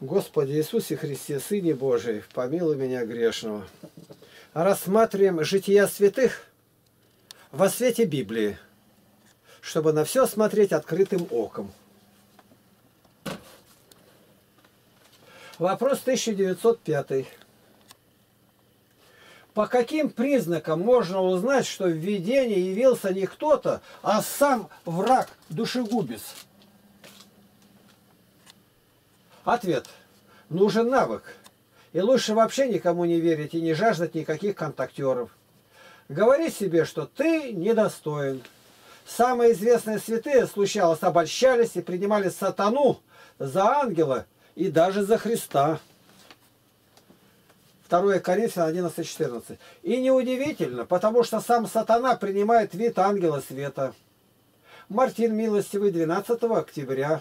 Господи Иисусе Христе, Сыне Божий, помилуй меня грешного. Рассматриваем жития святых во свете Библии, чтобы на все смотреть открытым оком. Вопрос 1905. По каким признакам можно узнать, что в видении явился не кто-то, а сам враг, душегубец? Ответ. Нужен навык. И лучше вообще никому не верить и не жаждать никаких контактеров. Говори себе, что ты недостоин. Самые известные святые, случалось, обольщались и принимали сатану за ангела и даже за Христа. 2 Коринфянам 11:14. И неудивительно, потому что сам сатана принимает вид ангела света. Мартин Милостивый, 12 октября.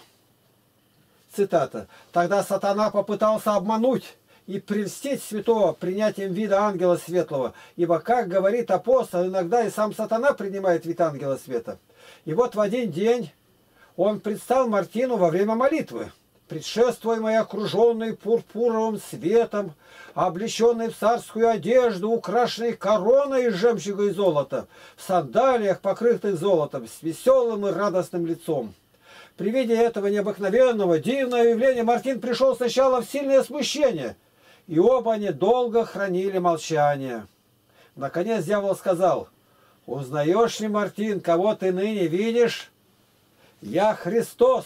Цитата. «Тогда сатана попытался обмануть и прельстить святого принятием вида ангела светлого, ибо, как говорит апостол, иногда и сам сатана принимает вид ангела света». И вот в один день он предстал Мартину во время молитвы, предшествуемый окруженный пурпуровым светом, облеченный в царскую одежду, украшенный короной из жемчуга и золота, в сандалиях, покрытых золотом, с веселым и радостным лицом. При виде этого необыкновенного, дивного явления Мартин пришел сначала в сильное смущение, и оба они долго хранили молчание. Наконец дьявол сказал: «Узнаешь ли, Мартин, кого ты ныне видишь? Я Христос.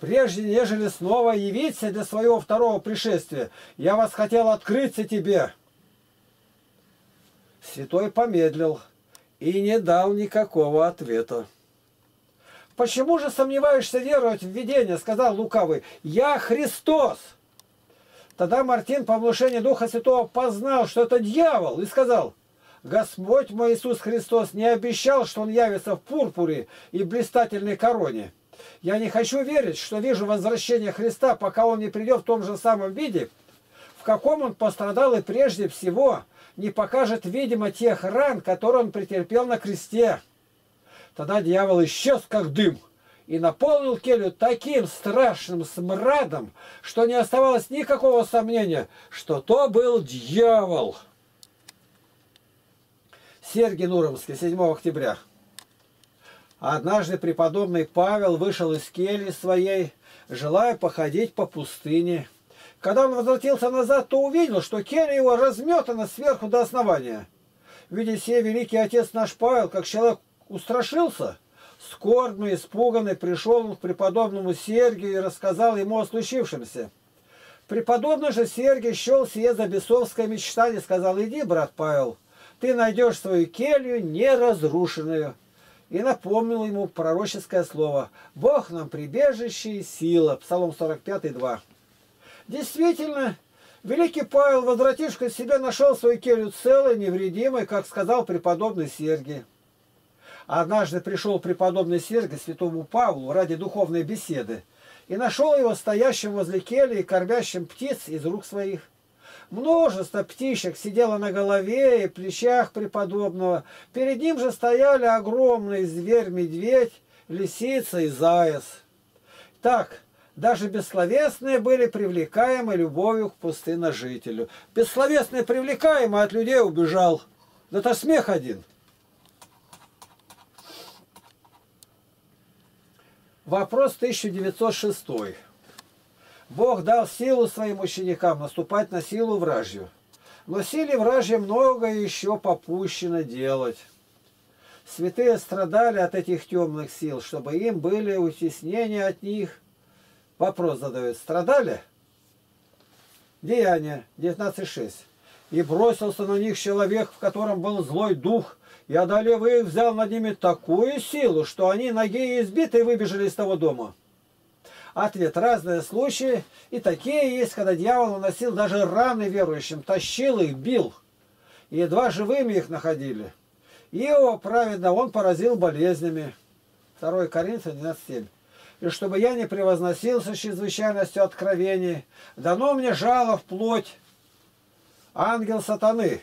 Прежде нежели снова явиться для своего второго пришествия, я вас хотел открыться тебе». Святой помедлил и не дал никакого ответа. «Почему же сомневаешься веровать в видение?» — сказал лукавый. «Я Христос!» Тогда Мартин по внушению Духа Святого познал, что это дьявол, и сказал: «Господь мой Иисус Христос не обещал, что Он явится в пурпуре и блистательной короне. Я не хочу верить, что вижу возвращение Христа, пока Он не придет в том же самом виде, в каком Он пострадал, и прежде всего не покажет, видимо, тех ран, которые Он претерпел на кресте». Тогда дьявол исчез, как дым, и наполнил келью таким страшным смрадом, что не оставалось никакого сомнения, что то был дьявол. Сергий Нуромский, 7 октября. Однажды преподобный Павел вышел из кельи своей, желая походить по пустыне. Когда он возвратился назад, то увидел, что келья его разметана сверху до основания. Видя сие, великий отец наш Павел, как человек устрашился, скорбный, испуганный, пришел к преподобному Сергию и рассказал ему о случившемся. Преподобный же Сергий счел сие за бесовское мечтание, сказал: «Иди, брат Павел, ты найдешь свою келью неразрушенную». И напомнил ему пророческое слово: «Бог нам прибежище и сила». Псалом 45:2. Действительно, великий Павел, возвратившись к себе, нашел свою келью целой, невредимой, как сказал преподобный Сергий. Однажды пришел преподобный Сергий святому Павлу ради духовной беседы и нашел его стоящим возле кельи и кормящим птиц из рук своих. Множество птичек сидело на голове и плечах преподобного. Перед ним же стояли огромный зверь-медведь, лисица и заяц. Так, даже бессловесные были привлекаемы любовью к пустынножителю. Бессловесные привлекаемы, от людей убежал. Да это смех один. Вопрос 1906. Бог дал силу своим ученикам наступать на силу вражью. Но силе вражьей многое еще попущено делать. Святые страдали от этих темных сил, чтобы им были утеснения от них. Вопрос задают. Страдали? Деяния 19:6. «И бросился на них человек, в котором был злой дух, и, одолев их, взял над ними такую силу, что они, ноги избитые, выбежали из того дома». Ответ. Разные случаи, и такие есть, когда дьявол наносил даже раны верующим, тащил их, бил, и едва живыми их находили. Иова праведно он поразил болезнями. 2 Коринфянам 12:7. «И чтобы я не превозносился чрезвычайностью откровений, дано мне жало вплоть, ангел сатаны,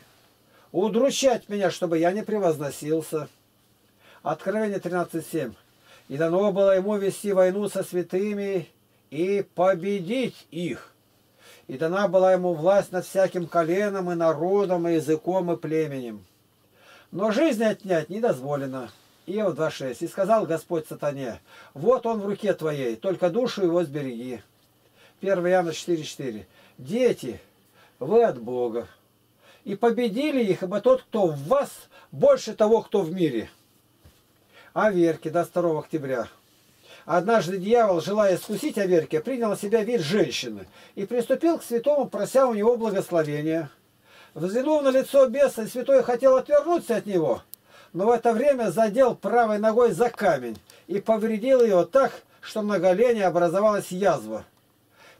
удручать меня, чтобы я не превозносился». Откровение 13:7. «И дано было ему вести войну со святыми и победить их. И дана была ему власть над всяким коленом, и народом, и языком, и племенем. Но жизнь отнять не дозволено. Иов 2:6. И сказал Господь сатане: вот он в руке твоей, только душу его сбереги. 1 Иоанна 4:4. Дети, вы от Бога. И победили их, ибо тот, кто в вас, больше того, кто в мире. Аверкий, 22 октября. Однажды дьявол, желая искусить Аверкия, принял на себя вид женщины и приступил к святому, прося у него благословения. Взглянув на лицо беса, святой хотел отвернуться от него, но в это время задел правой ногой за камень и повредил его так, что на голене образовалась язва.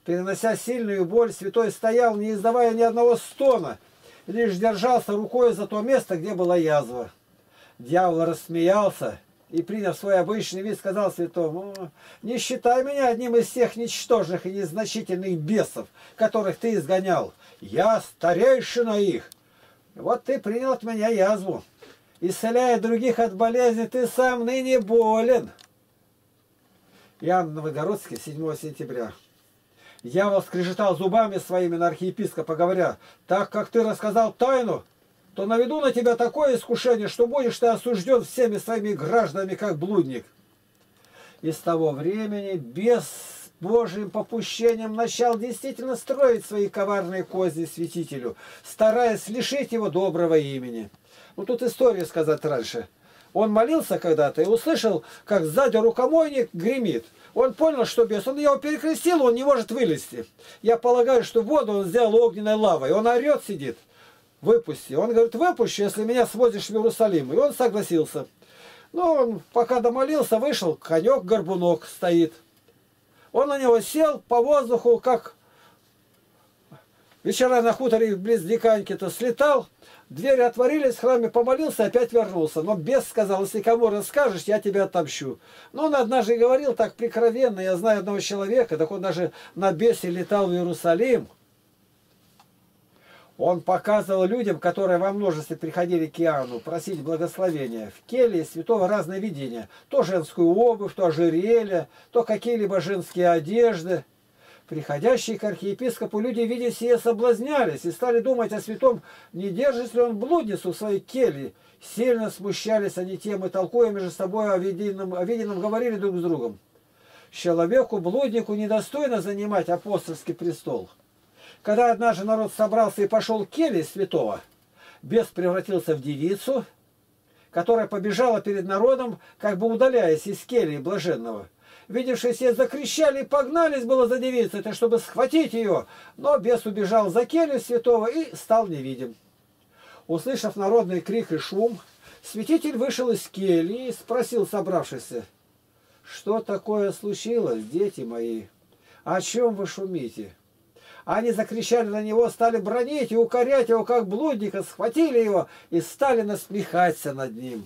Перенося сильную боль, святой стоял, не издавая ни одного стона, лишь держался рукой за то место, где была язва. Дьявол рассмеялся и, приняв свой обычный вид, сказал святому: «Не считай меня одним из тех ничтожных и незначительных бесов, которых ты изгонял. Я старейшина их. Вот ты принял от меня язву. Исцеляя других от болезни, ты сам ныне болен». Иоанн Новогородский, 7 сентября. Дьявол скрежетал зубами своими на архиепископа, говоря: «Так как ты рассказал тайну, то наведу на тебя такое искушение, что будешь ты осужден всеми своими гражданами, как блудник». И с того времени бес Божьим попущением начал действительно строить свои коварные козни святителю, стараясь лишить его доброго имени. Ну, тут историю сказать раньше. Он молился когда-то и услышал, как сзади рукомойник гремит. Он понял, что бес. Он его перекрестил, он не может вылезти. Я полагаю, что воду он сделал огненной лавой. Он орет, сидит. Выпусти. Он говорит: выпущу, если меня свозишь в Иерусалим. И он согласился. Но он пока домолился, вышел, конек-горбунок стоит. Он на него сел по воздуху, как вечера на хуторе близ Диканьки-то слетал. Двери отворились, в храме помолился, опять вернулся. Но бес сказал: если кому расскажешь, я тебя отомщу. Но он однажды говорил так прикровенно: я знаю одного человека, так он даже на бесе летал в Иерусалим. Он показывал людям, которые во множестве приходили к Иоанну просить благословения, в келье святого разное видение. То женскую обувь, то ожерелье, то какие-либо женские одежды. Приходящие к архиепископу люди, видя сие, соблазнялись и стали думать о святом, не держит ли он блудницу в своей келье. Сильно смущались они темы, толкуя между собой о виденном говорили друг с другом. Человеку-блуднику недостойно занимать апостольский престол. Когда однажды народ собрался и пошел к келье святого, бес превратился в девицу, которая побежала перед народом, как бы удаляясь из кельи блаженного. Видевшие все закричали и погнались было за девицей, чтобы схватить ее, но бес убежал за келью святого и стал невидим. Услышав народный крик и шум, святитель вышел из кельи и спросил собравшихся: «Что такое случилось, дети мои? О чем вы шумите?» Они закричали на него, стали бранить и укорять его, как блудника, схватили его и стали насмехаться над ним.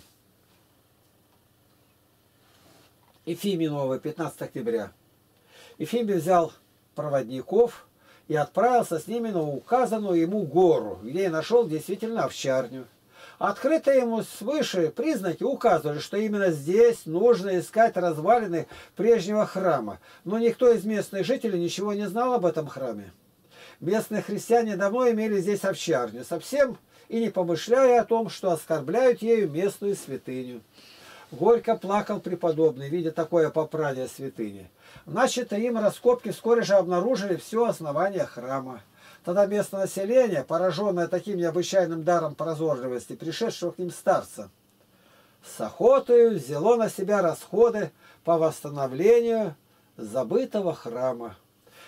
Эфимий Новый, 15 октября. Эфимий взял проводников и отправился с ними на указанную ему гору, где и нашел действительно овчарню. Открытые ему свыше признаки указывали, что именно здесь нужно искать развалины прежнего храма, но никто из местных жителей ничего не знал об этом храме. Местные христиане давно имели здесь овчарню, совсем и не помышляя о том, что оскорбляют ею местную святыню. Горько плакал преподобный, видя такое попрание святыни. Начато им раскопки вскоре же обнаружили все основание храма. Тогда местное население, пораженное таким необычайным даром прозорливости, пришедшего к ним старца, с охотою взяло на себя расходы по восстановлению забытого храма.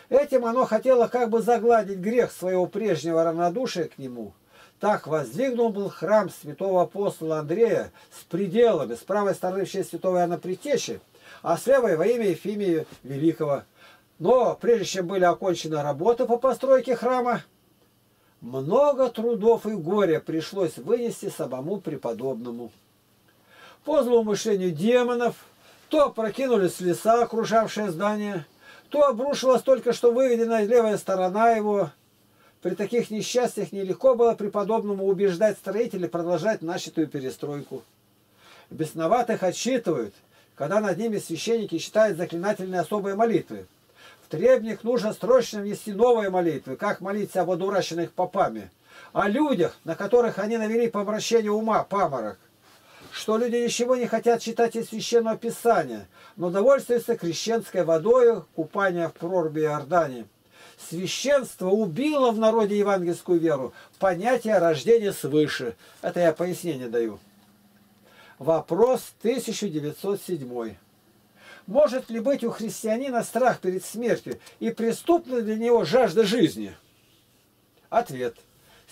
Этим оно хотело как бы загладить грех своего прежнего равнодушия к нему. Так воздвигнул был храм святого апостола Андрея с пределами, с правой стороны в честь святого Иоанна Предтечи, а с левой во имя Ефимия Великого. Но прежде чем были окончены работы по постройке храма, много трудов и горя пришлось вынести самому преподобному. По злоумышлению демонов то опрокинулись леса, окружавшие здание, то обрушилась только что выведенная левая сторона его. При таких несчастьях нелегко было преподобному убеждать строителей продолжать начатую перестройку. Бесноватых отчитывают, когда над ними священники читают заклинательные особые молитвы. В требник нужно срочно внести новые молитвы, как молиться об одураченных попами, о людях, на которых они навели по обращению ума паморок, что люди ничего не хотят читать из Священного Писания, но довольствуются крещенской водою, купанием в проруби Иордане. Священство убило в народе евангельскую веру, понятие рождения свыше. Это я пояснение даю. Вопрос 1907. Может ли быть у христианина страх перед смертью и преступна для него жажда жизни? Ответ.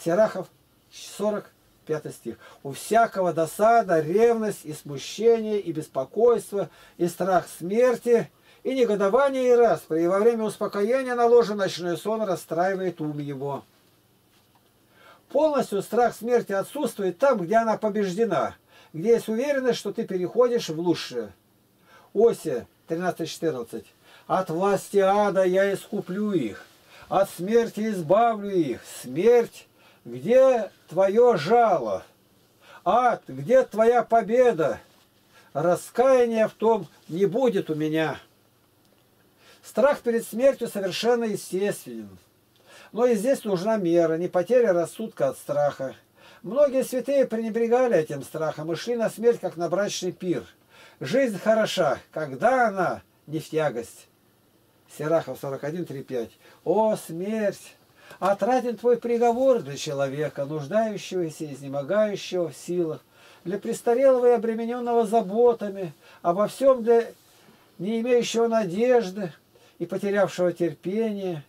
Сирахов, 45 стих. У всякого досада, ревность и смущение, и беспокойство, и страх смерти, и негодование, и распри, и во время успокоения на ложе ночной сон расстраивает ум его. Полностью страх смерти отсутствует там, где она побеждена, где есть уверенность, что ты переходишь в лучшее. Осия 13-14. От власти ада я искуплю их, от смерти избавлю их. Смерть, где твое жало? Ад, где твоя победа? Раскаяния в том не будет у меня. Страх перед смертью совершенно естественен. Но и здесь нужна мера, не потеря рассудка от страха. Многие святые пренебрегали этим страхом и шли на смерть, как на брачный пир. Жизнь хороша, когда она не в тягость. Сирахов 41:3-5. О, смерть! Отраден твой приговор для человека, нуждающегося и изнемогающего в силах, для престарелого и обремененного заботами, обо всем для не имеющего надежды и потерявшего терпение.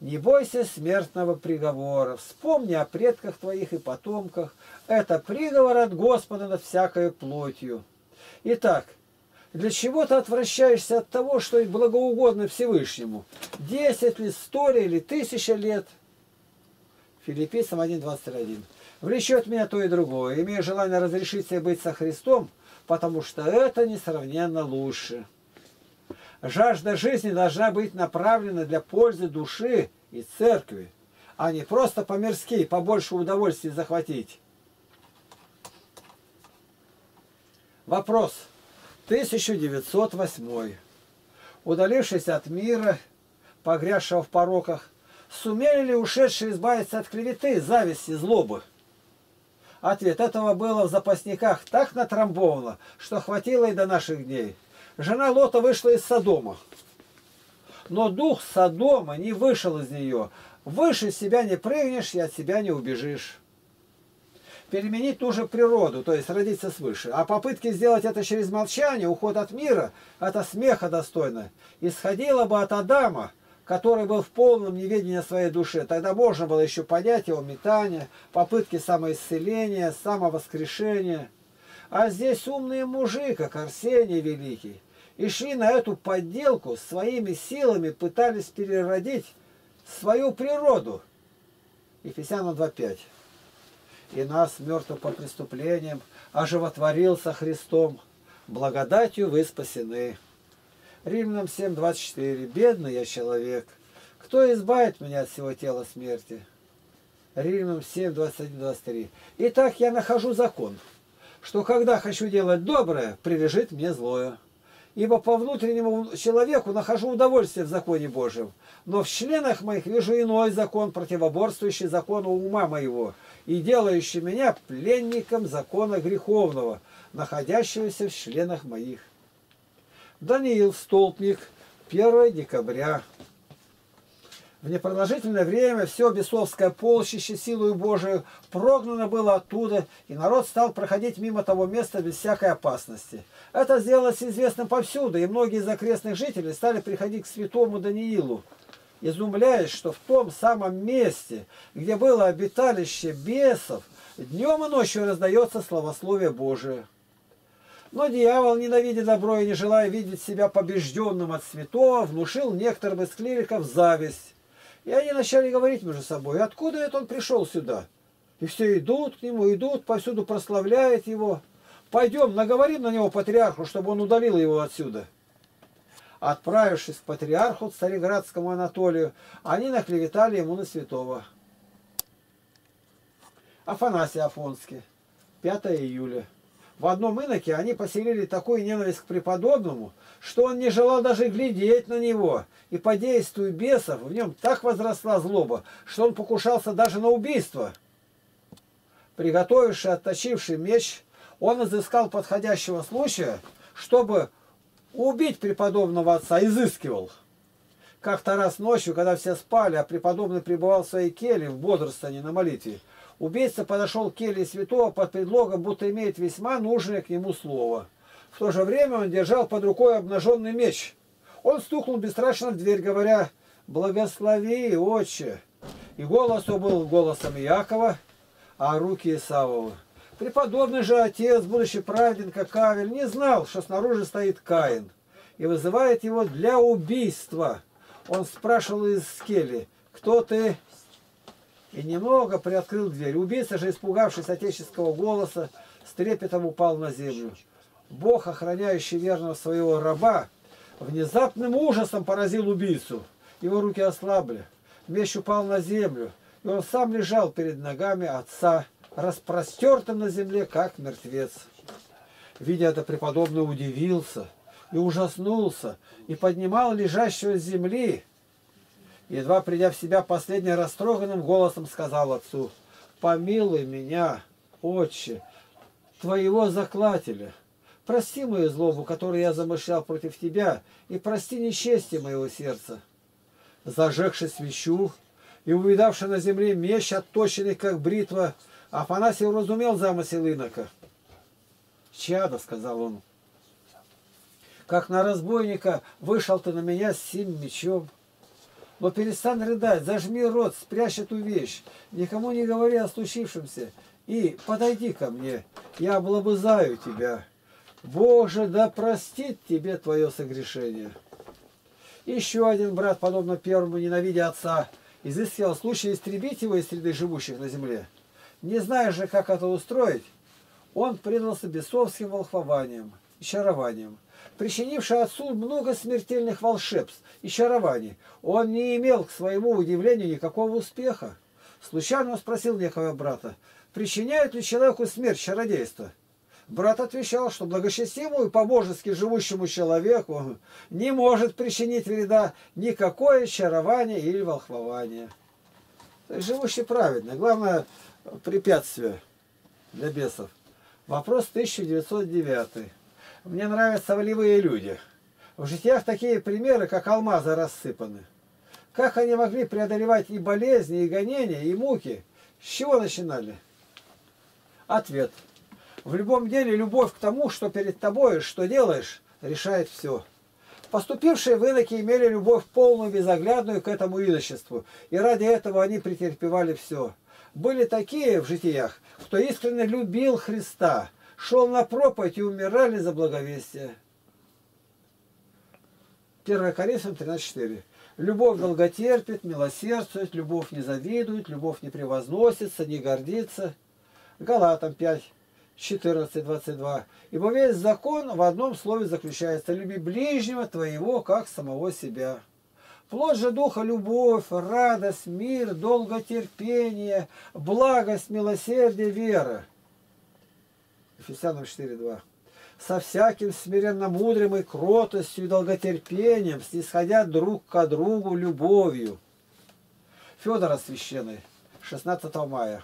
Не бойся смертного приговора, вспомни о предках твоих и потомках. Это приговор от Господа над всякой плотью. Итак, для чего ты отвращаешься от того, что и благоугодно Всевышнему? 10 ли, 100 ли, или 1000 лет? Филиппийцам 1:21. Влечет меня то и другое, имея желание разрешить себе быть со Христом, потому что это несравненно лучше. Жажда жизни должна быть направлена для пользы души и церкви, а не просто по-мирски, побольше удовольствий захватить. Вопрос 1908. Удалившись от мира, погрязшего в пороках, сумели ли ушедшие избавиться от клеветы, зависти, злобы? Ответ. Этого было в запасниках так натрамбовано, что хватило и до наших дней. Жена Лота вышла из Содома. Но дух Содома не вышел из нее. Выше себя не прыгнешь и от себя не убежишь. Переменить ту же природу, то есть родиться свыше. А попытки сделать это через молчание, уход от мира, это смеха достойно. Исходило бы от Адама, который был в полном неведении своей души. Тогда можно было еще понять его метание, попытки самоисцеления, самовоскрешения. А здесь умные мужи, как Арсений Великий, и шли на эту подделку, своими силами пытались переродить свою природу. Ефесянам 2:5. И нас, мертвых по преступлениям, оживотворился Христом, благодатью вы спасены. Римлянам 7:24. Бедный я человек, кто избавит меня от всего тела смерти? Римлянам 7:21-23. Итак, я нахожу закон, что когда хочу делать доброе, прилежит мне злое. Ибо по внутреннему человеку нахожу удовольствие в законе Божьем, но в членах моих вижу иной закон, противоборствующий закону ума моего, и делающий меня пленником закона греховного, находящегося в членах моих. Даниил Столпник, 1 декабря. В непродолжительное время все бесовское полчище силою Божию прогнано было оттуда, и народ стал проходить мимо того места без всякой опасности. Это сделалось известным повсюду, и многие из окрестных жителей стали приходить к святому Даниилу, изумляясь, что в том самом месте, где было обиталище бесов, днем и ночью раздается славословие Божие. Но дьявол, ненавидя добро и не желая видеть себя побежденным от святого, внушил некоторым из клириков зависть. И они начали говорить между собой, откуда это он пришел сюда? И все идут к нему, идут, повсюду прославляют его. Пойдем, наговорим на него патриарху, чтобы он удалил его отсюда. Отправившись к патриарху, цареградскому Анатолию, они наклеветали ему на святого. Афанасий Афонский, 5 июля. в одном иноке они поселили такую ненависть к преподобному, что он не желал даже глядеть на него, и по действию бесов в нем так возросла злоба, что он покушался даже на убийство. Приготовивший, отточивший меч, он изыскал подходящего случая, чтобы убить преподобного отца, изыскивал. Как-то раз ночью, когда все спали, а преподобный пребывал в своей келье в бодрствовании на молитве, убийца подошел к келье святого под предлогом, будто имеет весьма нужное к нему слово. В то же время он держал под рукой обнаженный меч. Он стукнул бесстрашно в дверь, говоря: «Благослови, отче!» И голос его был голосом Иакова, а руки Исавова. Преподобный же отец, будучи праведен, как Авель, не знал, что снаружи стоит Каин, и вызывает его для убийства. Он спрашивал из кельи: «Кто ты?» И немного приоткрыл дверь. Убийца же, испугавшись отеческого голоса, с трепетом упал на землю. Бог, охраняющий верного своего раба, внезапным ужасом поразил убийцу. Его руки ослабли, меч упал на землю, и он сам лежал перед ногами отца, распростертым на земле, как мертвец. Видя это, преподобный удивился и ужаснулся, и поднимал лежащего с земли. Едва придя в себя, последний растроганным голосом сказал отцу: «Помилуй меня, отче, твоего заклателя. Прости мою злобу, которую я замышлял против тебя, и прости нечестие моего сердца». Зажегши свечу и увидавши на земле меч, отточенный как бритва, Афанасий уразумел замысел инока. «Чадо, — сказал он, — как на разбойника вышел ты на меня с сим мечом. Но перестань рыдать, зажми рот, спрячь эту вещь, никому не говори о случившемся, и подойди ко мне, я облобызаю тебя. Бог же да простит тебе твое согрешение». Еще один брат, подобно первому, ненавидя отца, изыскивал случай истребить его из среды живущих на земле. Не зная же, как это устроить, он предался бесовским волхвованиям и чарованиям, причинивший отцу много смертельных волшебств и чарований. Он не имел, к своему удивлению, никакого успеха. Случайно он спросил некого брата: «Причиняет ли человеку смерть чародейство?» Брат отвечал, что благочестивому и по-божески живущему человеку не может причинить вреда никакое чарование или волхвование. То есть живущий праведно. Главное препятствие для бесов. Вопрос 1909. Мне нравятся волевые люди. В житиях такие примеры, как алмазы, рассыпаны. Как они могли преодолевать и болезни, и гонения, и муки? С чего начинали? Ответ. В любом деле любовь к тому, что перед тобой, что делаешь, решает все. Поступившие в иноки имели любовь полную, безоглядную к этому иночеству, и ради этого они претерпевали все. Были такие в житиях, кто искренне любил Христа, шел на проповедь и умирали за благовестие. 1 Коринфянам 13:4. Любовь долготерпит, милосердствует, любовь не завидует, любовь не превозносится, не гордится. Галатам 5:14-22. Ибо весь закон в одном слове заключается: люби ближнего твоего, как самого себя. Плод же духа — любовь, радость, мир, долготерпение, благость, милосердие, вера. Ефесянам 4:2. Со всяким смиренно мудрым и кротостью и долготерпением, снисходя друг к другу любовью. Федор Освященный, 16 мая.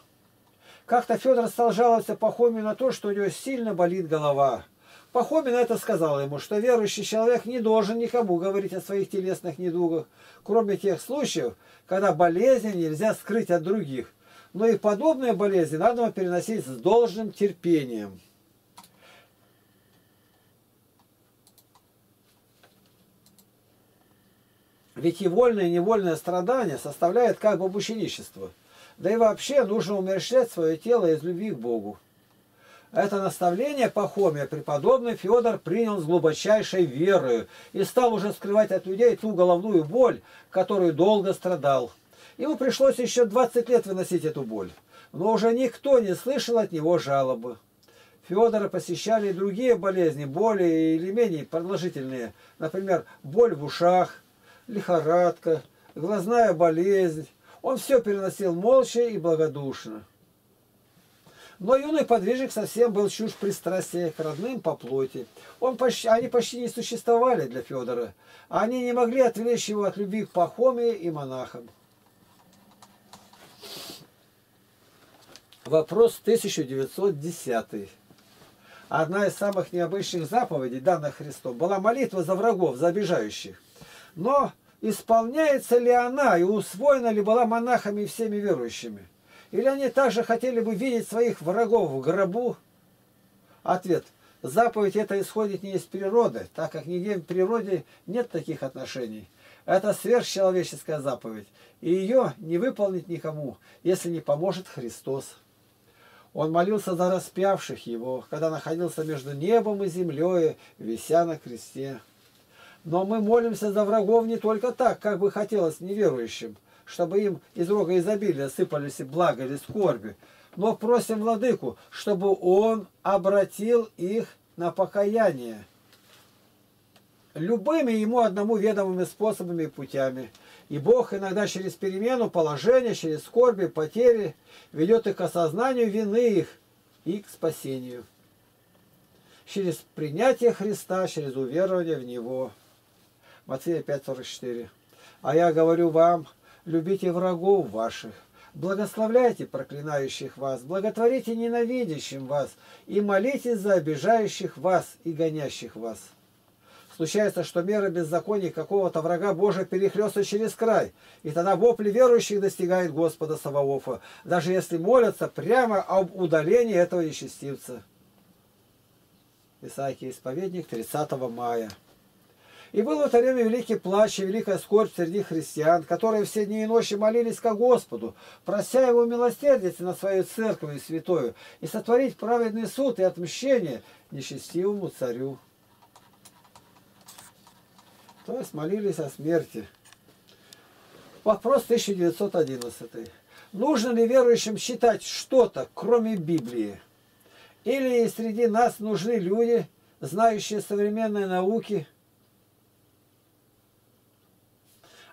Как-то Федор стал жаловаться Пахомию на то, что у него сильно болит голова. Пахомий на это сказал ему, что верующий человек не должен никому говорить о своих телесных недугах, кроме тех случаев, когда болезни нельзя скрыть от других. Но и подобные болезни надо переносить с должным терпением. Ведь и вольное, и невольное страдание составляет как бы мученичество. Да и вообще нужно умерщвлять свое тело из любви к Богу. Это наставление Пахомия преподобный Федор принял с глубочайшей верою и стал уже скрывать от людей ту головную боль, которую долго страдал. Ему пришлось еще 20 лет выносить эту боль, но уже никто не слышал от него жалобы. Федора посещали и другие болезни, более или менее продолжительные, например, боль в ушах, лихорадка, глазная болезнь. Он все переносил молча и благодушно. Но юный подвижник совсем был чужд пристрастия к родным по плоти. Они почти не существовали для Федора. Они не могли отвлечь его от любви к Пахомию и монахам. Вопрос 1910. Одна из самых необычных заповедей, данных Христом, была молитва за врагов, за обижающих. Но исполняется ли она и усвоена ли была монахами и всеми верующими? Или они также хотели бы видеть своих врагов в гробу? Ответ. Заповедь эта исходит не из природы, так как нигде в природе нет таких отношений. Это сверхчеловеческая заповедь, и ее не выполнить никому, если не поможет Христос. Он молился за распявших его, когда находился между небом и землей, вися на кресте. Но мы молимся за врагов не только так, как бы хотелось неверующим, чтобы им из рога изобилия сыпались и блага или скорби, но просим Владыку, чтобы Он обратил их на покаяние любыми ему одному ведомыми способами и путями. И Бог иногда через перемену положения, через скорби, потери ведет их к осознанию вины их и к спасению. Через принятие Христа, через уверование в Него. Матфея 5:44. А я говорю вам, любите врагов ваших, благословляйте проклинающих вас, благотворите ненавидящим вас и молитесь за обижающих вас и гонящих вас. Случается, что мера беззакония какого-то врага Божия перехлёстывает через край, и тогда вопли верующих достигает Господа Саваофа, даже если молятся прямо об удалении этого нечестивца. Исаакий Исповедник, 30 мая. И был в это время великий плач и великая скорбь среди христиан, которые все дни и ночи молились ко Господу, прося Его милосердице над Своей Церковью Святою и сотворить праведный суд и отмщение нечестивому царю. То есть молились о смерти. Вопрос 1911. Нужно ли верующим читать что-то, кроме Библии? Или среди нас нужны люди, знающие современные науки?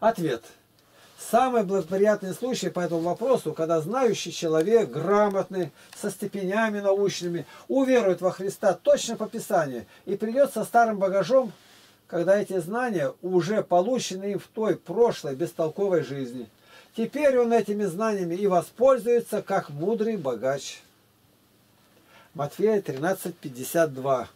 Ответ. Самый благоприятный случай по этому вопросу, когда знающий человек, грамотный, со степенями научными, уверует во Христа точно по Писанию и придет со старым багажом, когда эти знания уже получены им в той прошлой бестолковой жизни. Теперь он этими знаниями и воспользуется, как мудрый богач. Матфея 13:52.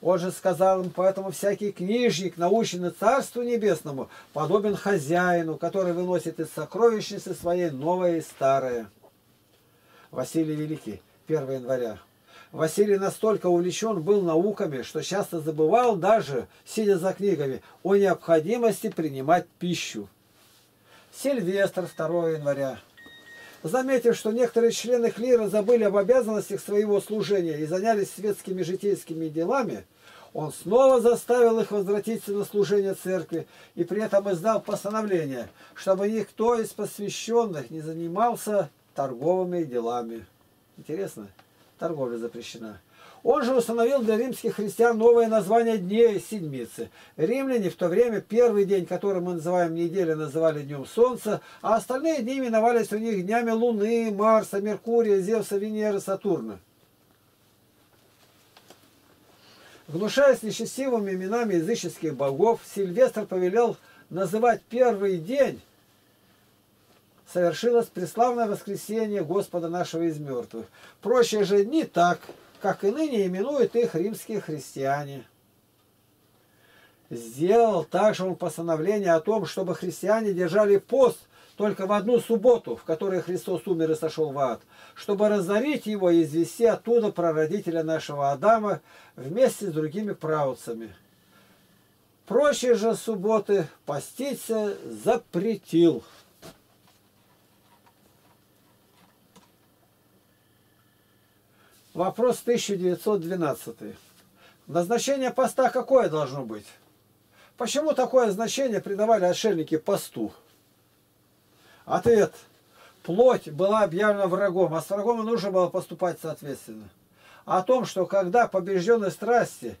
Он же сказал им, поэтому всякий книжник, наученный Царству Небесному, подобен хозяину, который выносит из сокровищницы своей новое и старое. Василий Великий, 1 января. Василий настолько увлечен был науками, что часто забывал даже, сидя за книгами, о необходимости принимать пищу. Сильвестр, 2 января. Заметив, что некоторые члены клира забыли об обязанностях своего служения и занялись светскими житейскими делами, он снова заставил их возвратиться на служение церкви и при этом издал постановление, чтобы никто из посвященных не занимался торговыми делами. Интересно? Торговля запрещена. Он же установил для римских христиан новое название дней – седмицы. Римляне в то время первый день, который мы называем неделя, называли днем солнца, а остальные дни именовались у них днями Луны, Марса, Меркурия, Зевса, Венеры, Сатурна. Гнушаясь нечестивыми именами языческих богов, Сильвестр повелел называть первый день «Совершилось преславное воскресение Господа нашего из мертвых». Прочие же дни так, как и ныне именуют их римские христиане. Сделал также он постановление о том, чтобы христиане держали пост только в одну субботу, в которой Христос умер и сошел в ад, чтобы разорить его и извести оттуда прародителя нашего Адама вместе с другими праотцами. Прочие же субботы поститься запретил. Вопрос 1912. Назначение поста какое должно быть? Почему такое значение придавали отшельники посту? Ответ. Плоть была объявлена врагом, а с врагом нужно было поступать соответственно. О том, что когда побежденной страсти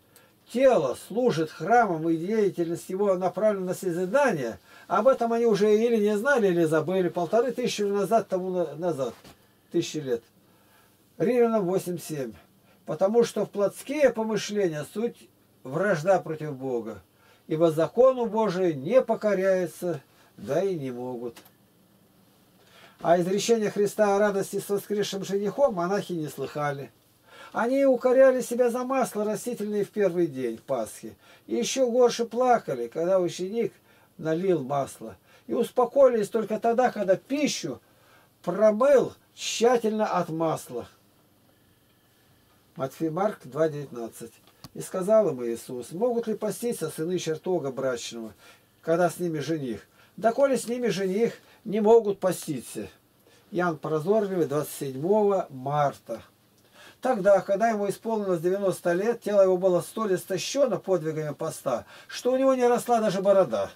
тело служит храмом и деятельность его направлена на созидание, об этом они уже или не знали, или забыли 1500 лет назад. Римлянам 8:7. Потому что в плотские помышления суть вражда против Бога, ибо закону Божию не покоряются, да и не могут. А изречения Христа о радости с воскресшим женихом монахи не слыхали. Они укоряли себя за масло растительное в первый день Пасхи. И еще горше плакали, когда ученик налил масло. И успокоились только тогда, когда пищу промыл тщательно от масла. Матфея, Марк 2:19. И сказал им Иисус: могут ли поститься сыны чертога брачного, когда с ними жених? Да коли с ними жених, не могут поститься. Иоанн Прозорливый 27 марта. Тогда, когда ему исполнилось 90 лет, тело его было столь истощено подвигами поста, что у него не росла даже борода.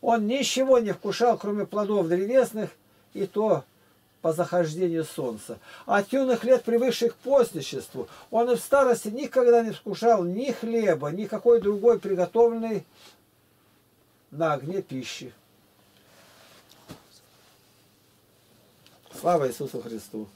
Он ничего не вкушал, кроме плодов древесных, и то по захождению солнца. От юных лет, привыкших к постничеству, он и в старости никогда не вкушал ни хлеба, ни какой другой приготовленной на огне пищи. Слава Иисусу Христу!